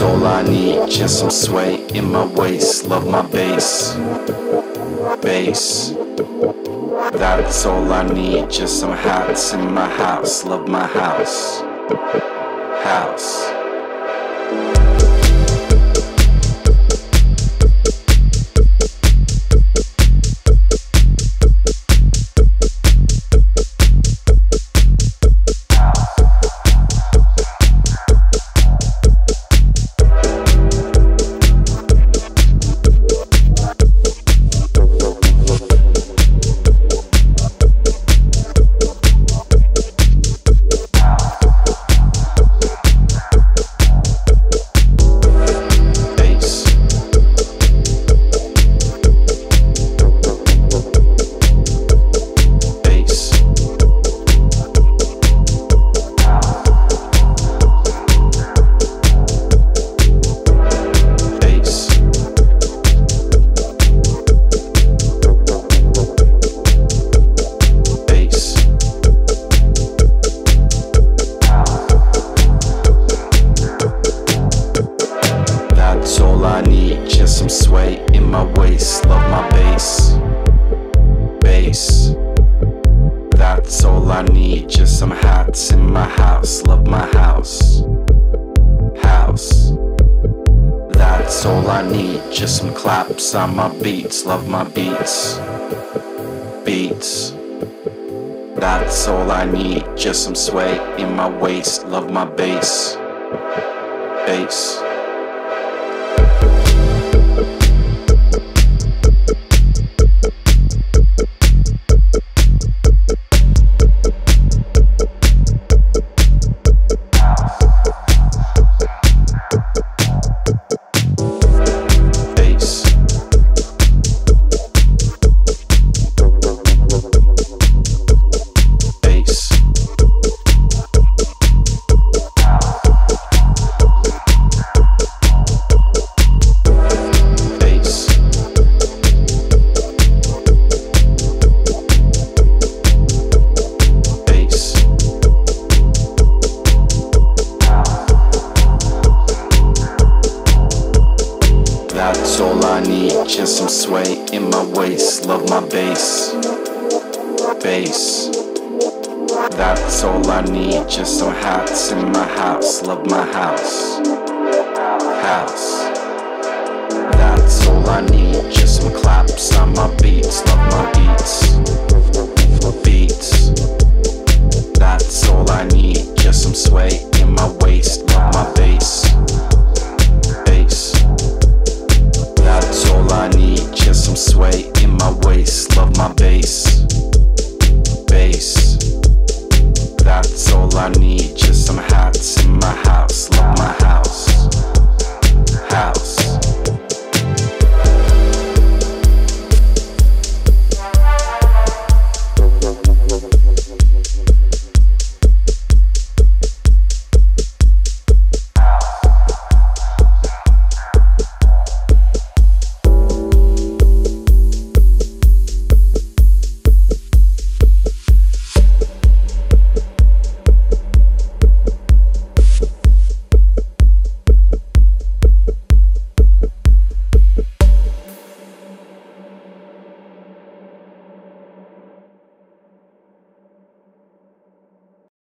That's all I need, just some sway in my waist. Love my bass, bass. That's all I need, just some hats in my house. Love my house, house. Some sway in my waist, love my bass, bass. That's all I need, just some hats in my house, love my house, house. That's all I need, just some claps on my beats, love my beats, beats. That's all I need, just some sway in my waist, love my bass, bass. That's all I need, just some sway in my waist, love my bass, bass. That's all I need, just some hats in my house, love my house, house. That's all I need, just some claps on my beats, love my beats, beats. That's all I need, just some sway in my waist.